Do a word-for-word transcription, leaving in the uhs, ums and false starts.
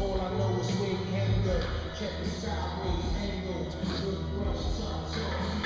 All I know is wig hanger, check the sideways angle, good brush, top, top.